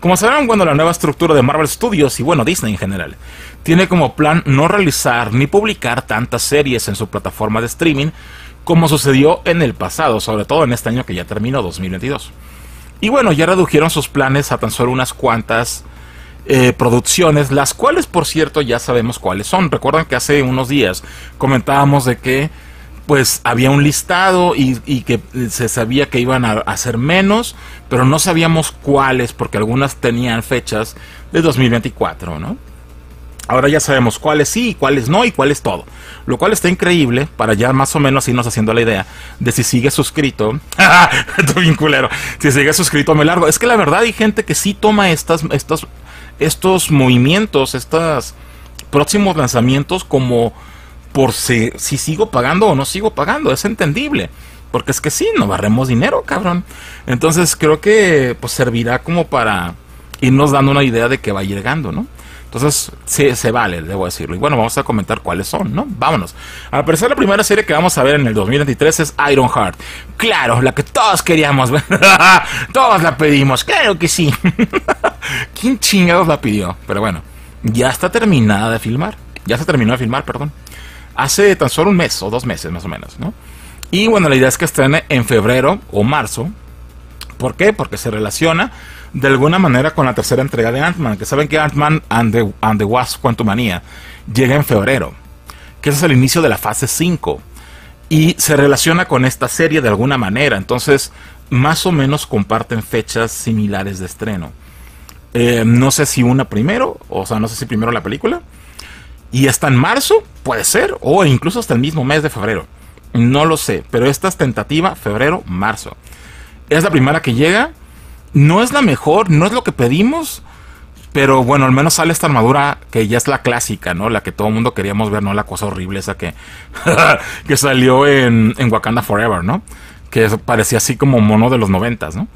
Como se verán, bueno, la nueva estructura de Marvel Studios y bueno, Disney en general, tiene como plan no realizar ni publicar tantas series en su plataforma de streaming como sucedió en el pasado, sobre todo en este año que ya terminó, 2022. Y bueno, ya redujeron sus planes a tan solo unas cuantas producciones, las cuales por cierto ya sabemos cuáles son. Recuerdan que hace unos días comentábamos de que pues había un listado y que se sabía que iban a hacer menos, pero no sabíamos cuáles porque algunas tenían fechas de 2024, ¿no? Ahora ya sabemos cuáles sí, cuáles no y cuáles todo. Lo cual está increíble para ya más o menos irnos haciendo la idea de si sigue suscrito. ¡Ah! Estoy bien culero. Si sigue suscrito me largo. Es que la verdad hay gente que sí toma estos movimientos, estos próximos lanzamientos como por si sigo pagando o no sigo pagando. Es entendible. Porque es que sí, no barremos dinero, cabrón. Entonces creo que pues servirá como para irnos dando una idea de que va llegando, ¿no? Entonces, sí, se vale, debo decirlo. Y bueno, vamos a comentar cuáles son, ¿no? Vámonos. Al parecer, la primera serie que vamos a ver en el 2023 es Ironheart. Claro, la que todos queríamos ver. Todos la pedimos, claro que sí. ¿Quién chingados la pidió? Pero bueno, ya está terminada de filmar. Ya se terminó de filmar, perdón. Hace tan solo un mes o 2 meses, más o menos, ¿no? Y bueno, la idea es que estrene en febrero o marzo. ¿Por qué? Porque se relaciona de alguna manera con la tercera entrega de Ant-Man, que saben que Ant-Man and the Wasp: Quantumania llega en febrero, que ese es el inicio de la fase 5, y se relaciona con esta serie de alguna manera, entonces más o menos comparten fechas similares de estreno. No sé si una primero, o sea, no sé si primero la película, y hasta en marzo, puede ser, o incluso hasta el mismo mes de febrero, no lo sé, pero esta es tentativa febrero-marzo. Es la primera que llega. No es la mejor, no es lo que pedimos, pero bueno, al menos sale esta armadura que ya es la clásica, ¿no? La que todo el mundo queríamos ver, ¿no? La cosa horrible esa que, que salió en Wakanda Forever, ¿no? Que parecía así como mono de los 90, ¿no?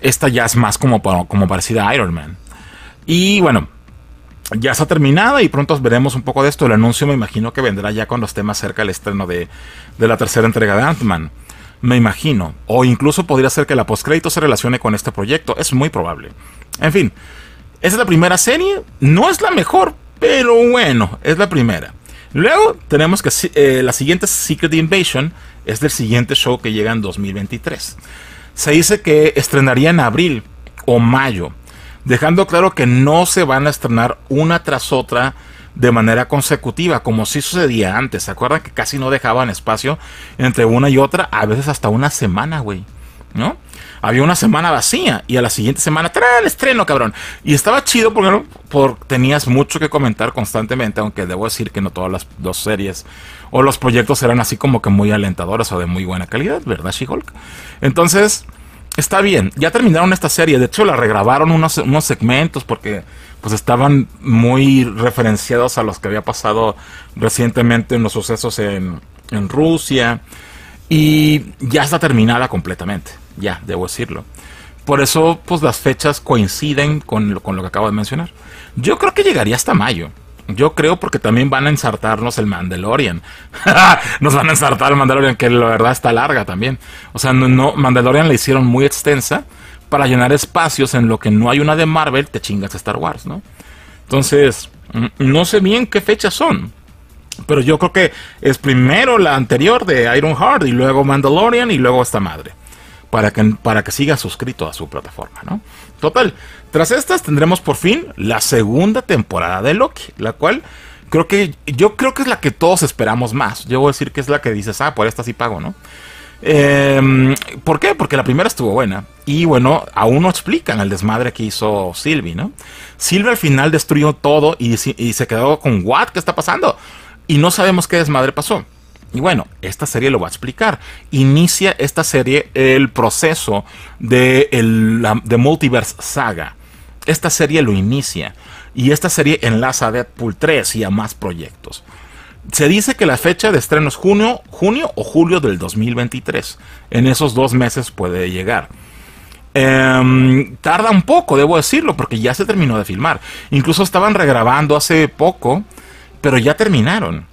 Esta ya es más como parecida a Iron Man. Y bueno, ya está terminada y pronto veremos un poco de esto. El anuncio me imagino que vendrá ya cuando esté más cerca el estreno de la tercera entrega de Ant-Man. Me imagino, o incluso podría ser que la postcrédito se relacione con este proyecto, es muy probable. En fin, esa es la primera serie, no es la mejor, pero bueno, es la primera. Luego tenemos que la siguiente Secret Invasion es del siguiente show que llega en 2023. Se dice que estrenaría en abril o mayo, dejando claro que no se van a estrenar una tras otra de manera consecutiva, como sí sucedía antes. ¿Se acuerdan que casi no dejaban espacio entre una y otra? A veces hasta una semana, güey, ¿no? Había una semana vacía y a la siguiente semana ¡tarán! El estreno, cabrón. Y estaba chido porque tenías mucho que comentar constantemente, aunque debo decir que no todas las dos series o los proyectos eran así como que muy alentadoras o de muy buena calidad, ¿verdad, She-Hulk? Entonces, está bien, ya terminaron esta serie. De hecho, la regrabaron unos segmentos porque pues estaban muy referenciados a los que había pasado recientemente en los sucesos en Rusia. Y ya está terminada completamente, ya, debo decirlo. Por eso, pues las fechas coinciden con lo que acabo de mencionar. Yo creo que llegaría hasta mayo. Yo creo porque también van a ensartarnos el Mandalorian. Nos van a ensartar el Mandalorian, que la verdad está larga también. O sea, no Mandalorian la hicieron muy extensa para llenar espacios en lo que no hay una de Marvel, te chingas Star Wars, ¿no? Entonces, no sé bien qué fechas son. Pero yo creo que es primero la anterior de Ironheart y luego Mandalorian y luego esta madre. Para que siga suscrito a su plataforma, ¿no? Total, tras estas tendremos por fin la segunda temporada de Loki, la cual yo creo que es la que todos esperamos más. Yo voy a decir que es la que dices, ah, por esta sí pago, ¿no? ¿Por qué? Porque la primera estuvo buena. Y bueno, aún no explican el desmadre que hizo Sylvie, ¿no? Sylvie al final destruyó todo y se quedó con, ¿what? ¿Qué está pasando? Y no sabemos qué desmadre pasó. Y bueno, esta serie lo va a explicar. Inicia esta serie el proceso de Multiverse Saga. Esta serie lo inicia. Y esta serie enlaza a Deadpool 3 y a más proyectos. Se dice que la fecha de estreno es junio o julio del 2023. En esos 2 meses puede llegar. Tarda un poco, debo decirlo, porque ya se terminó de filmar. Incluso estaban regrabando hace poco, pero ya terminaron.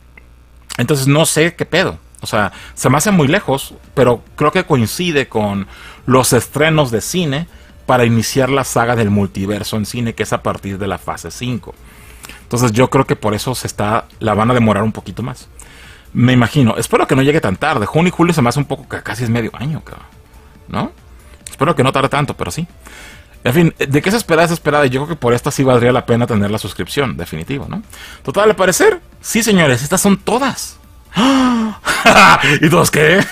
Entonces no sé qué pedo, o sea, se me hace muy lejos, pero creo que coincide con los estrenos de cine para iniciar la saga del multiverso en cine, que es a partir de la fase 5. Entonces yo creo que por eso la van a demorar un poquito más. Me imagino. Espero que no llegue tan tarde. Junio y julio se me hace un poco, casi es medio año, cabrón, ¿no? Espero que no tarde tanto, pero sí. En fin, de qué se esperaba, yo creo que por esta sí valdría la pena tener la suscripción, definitivo, ¿no? Total, al parecer, sí, señores, estas son todas. ¿Y todos qué?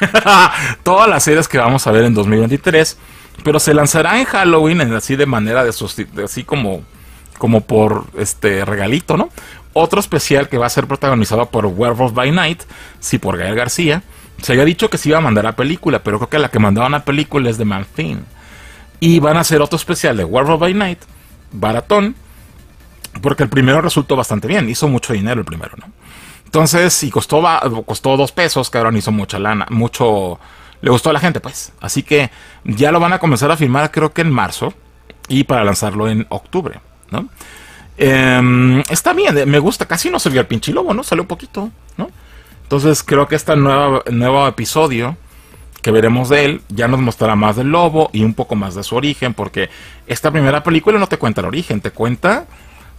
Todas las series que vamos a ver en 2023, pero se lanzará en Halloween, así de manera de así como por este regalito, ¿no? Otro especial que va a ser protagonizado por Werewolf by Night, sí, por Gael García. Se había dicho que sí iba a mandar a película, pero creo que la que mandaban a película es de Man Thing. Y van a hacer otro especial de Werewolf by Night, baratón, porque el primero resultó bastante bien, hizo mucho dinero el primero, ¿no? Entonces, y costó $2, cabrón, hizo mucha lana, mucho, le gustó a la gente, pues. Así que ya lo van a comenzar a filmar, creo que en marzo, y para lanzarlo en octubre, ¿no? Está bien, me gusta, casi no salió el pinche lobo, ¿no? Salió un poquito, ¿no? Entonces creo que este nuevo episodio que veremos de él ya nos mostrará más del lobo y un poco más de su origen, porque esta primera película no te cuenta el origen, te cuenta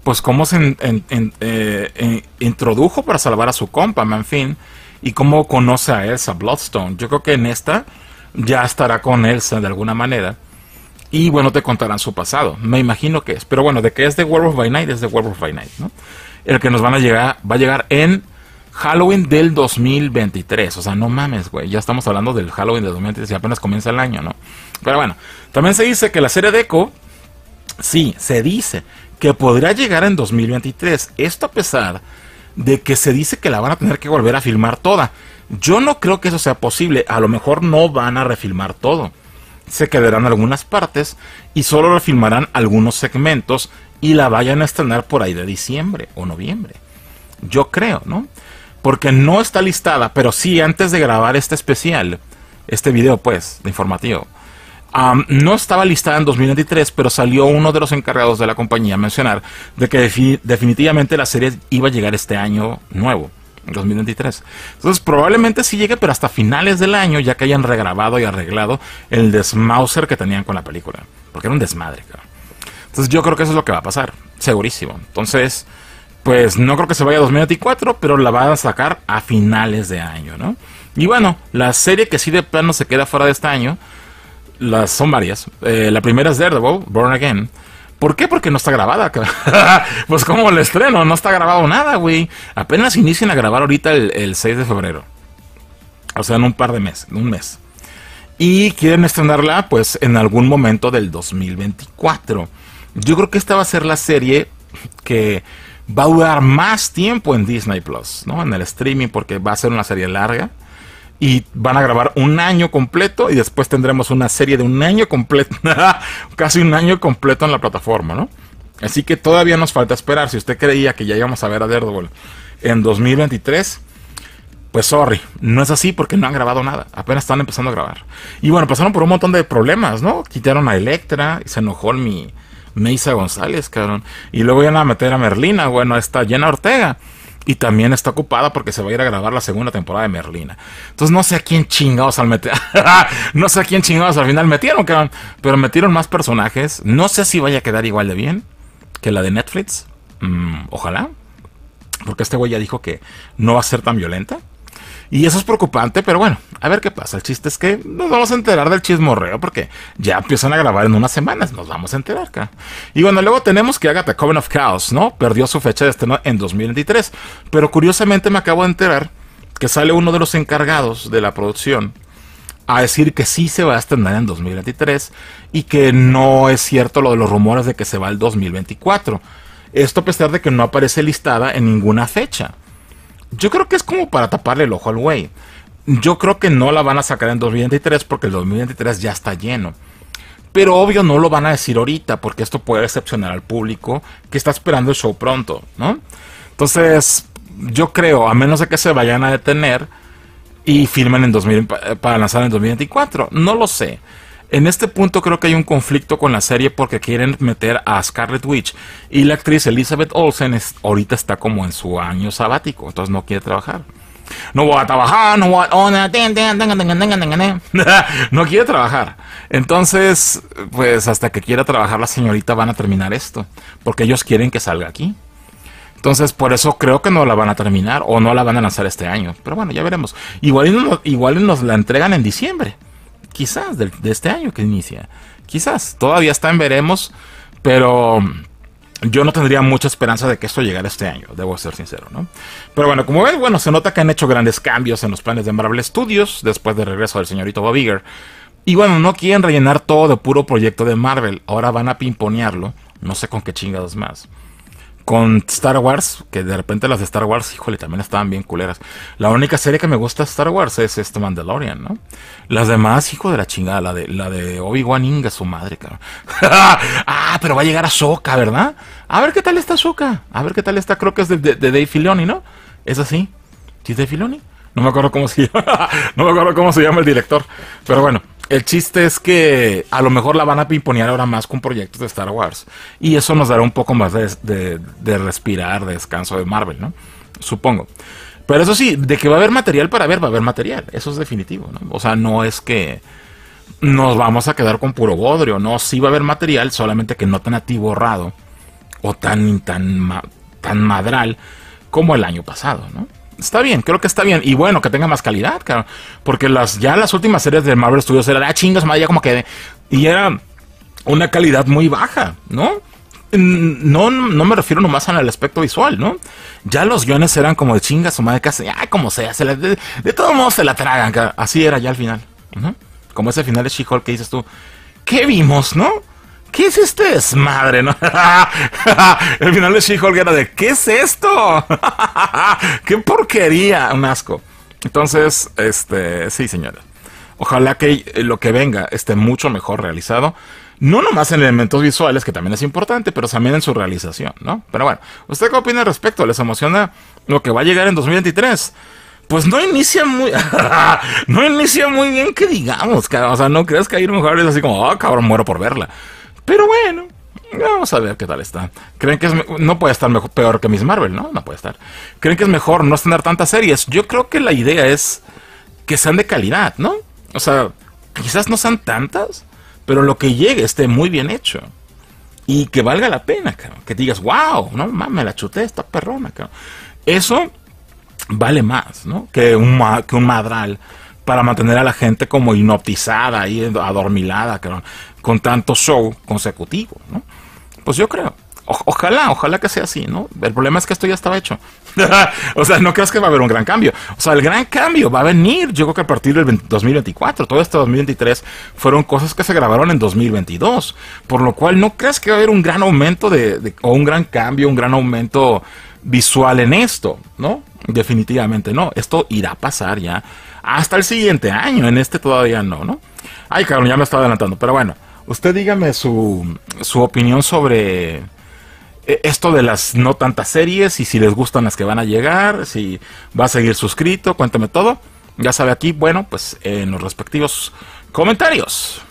pues cómo se introdujo para salvar a su compa, Man Thing, y cómo conoce a Elsa Bloodstone. Yo creo que en esta ya estará con Elsa de alguna manera. Y bueno, te contarán su pasado. Me imagino que es. Pero bueno, de que es de Werewolf by Night, es de Werewolf by Night, ¿no? El que nos va a llegar en Halloween del 2023. O sea, no mames, güey. Ya estamos hablando del Halloween del 2023 y apenas comienza el año, ¿no? Pero bueno, también se dice que la serie de Echo, sí, se dice que podrá llegar en 2023. Esto a pesar de que se dice que la van a tener que volver a filmar toda. Yo no creo que eso sea posible. A lo mejor no van a refilmar todo. Se quedarán algunas partes y solo refilmarán algunos segmentos y la vayan a estrenar por ahí de diciembre o noviembre. Yo creo, ¿no? Porque no está listada, pero sí, antes de grabar este especial, este video, pues, de informativo, no estaba listada en 2023, pero salió uno de los encargados de la compañía a mencionar de que definitivamente la serie iba a llegar este año nuevo, 2023. Entonces probablemente sí llegue, pero hasta finales del año, ya que hayan regrabado y arreglado el desmauser que tenían con la película, porque era un desmadre, cabrón. Entonces yo creo que eso es lo que va a pasar, segurísimo. Entonces pues no creo que se vaya a 2024, pero la van a sacar a finales de año, ¿no? Y bueno, la serie que sí de plano se queda fuera de este año, son varias. La primera es Daredevil: Born Again. ¿Por qué? Porque no está grabada. Pues como el estreno, no está grabado nada, güey. Apenas inician a grabar ahorita el 6 de febrero. O sea, en un par de meses, en un mes. Y quieren estrenarla, pues, en algún momento del 2024. Yo creo que esta va a ser la serie que va a durar más tiempo en Disney Plus, ¿no? En el streaming, porque va a ser una serie larga. Y van a grabar un año completo y después tendremos una serie de un año completo, casi un año completo en la plataforma, ¿no? Así que todavía nos falta esperar. Si usted creía que ya íbamos a ver a Daredevil en 2023, pues sorry, no es así porque no han grabado nada, apenas están empezando a grabar. Y bueno, pasaron por un montón de problemas, ¿no? Quitaron a Electra y se enojó mi Meisa González, cabrón. Y luego iban a meter a Merlina, bueno, está Jenna Ortega. Y también está ocupada porque se va a ir a grabar la segunda temporada de Merlina. Entonces no sé a quién chingados no sé a quién chingados al final metieron, cabrón. Pero metieron más personajes. No sé si vaya a quedar igual de bien que la de Netflix. Ojalá. Porque este güey ya dijo que no va a ser tan violenta. Y eso es preocupante, pero bueno, a ver qué pasa. El chiste es que nos vamos a enterar del chismorreo porque ya empiezan a grabar en unas semanas. Nos vamos a enterar, cara. Y bueno, luego tenemos que Agatha: Coven of Chaos, ¿no? Perdió su fecha de estreno en 2023. Pero curiosamente me acabo de enterar que sale uno de los encargados de la producción a decir que sí se va a estrenar en 2023 y que no es cierto lo de los rumores de que se va al 2024. Esto a pesar de que no aparece listada en ninguna fecha. Yo creo que es como para taparle el ojo al güey. Yo creo que no la van a sacar en 2023 porque el 2023 ya está lleno. Pero obvio no lo van a decir ahorita porque esto puede decepcionar al público que está esperando el show pronto, ¿no? Entonces yo creo, a menos de que se vayan a detener y firmen en 2000 para lanzar en 2024, no lo sé. En este punto creo que hay un conflicto con la serie porque quieren meter a Scarlett Witch y la actriz Elizabeth Olsen ahorita está como en su año sabático, entonces no quiere trabajar. No voy a trabajar, no voy a... No quiere trabajar. Entonces, pues hasta que quiera trabajar la señorita van a terminar esto. Porque ellos quieren que salga aquí. Entonces, por eso creo que no la van a terminar o no la van a lanzar este año. Pero bueno, ya veremos. Igual nos la entregan en diciembre. Quizás, de este año que inicia. Quizás, todavía está en veremos. Pero... yo no tendría mucha esperanza de que esto llegara este año, debo ser sincero, ¿no? Pero bueno, como ven, bueno, se nota que han hecho grandes cambios en los planes de Marvel Studios después del regreso del señorito Bob Iger. Y bueno, no quieren rellenar todo de puro proyecto de Marvel. Ahora van a pimponearlo, no sé con qué chingados más. Con Star Wars, que de repente las de Star Wars, híjole, también estaban bien culeras. La única serie que me gusta de Star Wars es este Mandalorian, ¿no? Las demás, hijo de la chingada, la de Obi-Wan, inga su madre, cabrón. Ah, pero va a llegar a Soka, ¿verdad? A ver qué tal está Soka. A ver qué tal está, creo que es de Dave Filoni, ¿no? ¿Es así? ¿Sí es Dave Filoni? No me acuerdo cómo se llama. No me acuerdo cómo se llama el director. Pero bueno, el chiste es que a lo mejor la van a pimponear ahora más con proyectos de Star Wars. Y eso nos dará un poco más de respirar, de descanso de Marvel, ¿no? Supongo. Pero eso sí, de que va a haber material para ver, va a haber material. Eso es definitivo, ¿no? O sea, no es que nos vamos a quedar con puro bodrio, ¿no? Sí va a haber material, solamente que no tan atiborrado o tan madral como el año pasado, ¿no? Está bien, creo que está bien. Y bueno, que tenga más calidad, claro. Porque ya las últimas series de Marvel Studios eran chingas, madre, ya como que... Y era una calidad muy baja, ¿no? No me refiero nomás al aspecto visual, ¿no? Ya los guiones eran como de chingas, o madre, casi... Ay, como sea, de todos modos se la tragan, cara. Así era ya al final. Como ese final de She-Hulk que dices tú, ¿qué vimos, no? ¿Qué es este desmadre, no? El final de She-Hulk era de ¿qué es esto? ¡Qué porquería! Un asco. Entonces, sí, señora. Ojalá que lo que venga esté mucho mejor realizado. No nomás en elementos visuales, que también es importante, pero también en su realización, ¿no? Pero bueno, ¿usted qué opina al respecto? ¿Les emociona lo que va a llegar en 2023? Pues no inicia muy... no inicia muy bien que digamos, cara. O sea, no crees que hay mujeres así como, oh, cabrón, muero por verla. Pero bueno, vamos a ver qué tal está. ¿Creen que es no puede estar mejor, peor que Miss Marvel, ¿no? No puede estar. ¿Creen que es mejor no tener tantas series? Yo creo que la idea es que sean de calidad, ¿no? O sea, quizás no sean tantas, pero lo que llegue esté muy bien hecho. Y que valga la pena, cabrón. Que digas, wow, no mames, la chuté, esta perrona, cabrón. Eso vale más, ¿no? Que un madral para mantener a la gente como hipnotizada y adormilada, cabrón, con tanto show consecutivo, ¿no? Pues yo creo. Ojalá que sea así, ¿no? El problema es que esto ya estaba hecho. O sea, no creas que va a haber un gran cambio. O sea, el gran cambio va a venir, yo creo que a partir del 2024. Todo este 2023 fueron cosas que se grabaron en 2022. Por lo cual, no creas que va a haber un gran aumento o un gran cambio, un gran aumento visual en esto, ¿no? Definitivamente no. Esto irá a pasar ya hasta el siguiente año. En este todavía no, ¿no? Ay, cabrón, ya me estaba adelantando, pero bueno. Usted dígame su opinión sobre esto de las no tantas series y si les gustan las que van a llegar, si va a seguir suscrito, cuéntame todo. Ya sabe aquí, bueno, pues en los respectivos comentarios.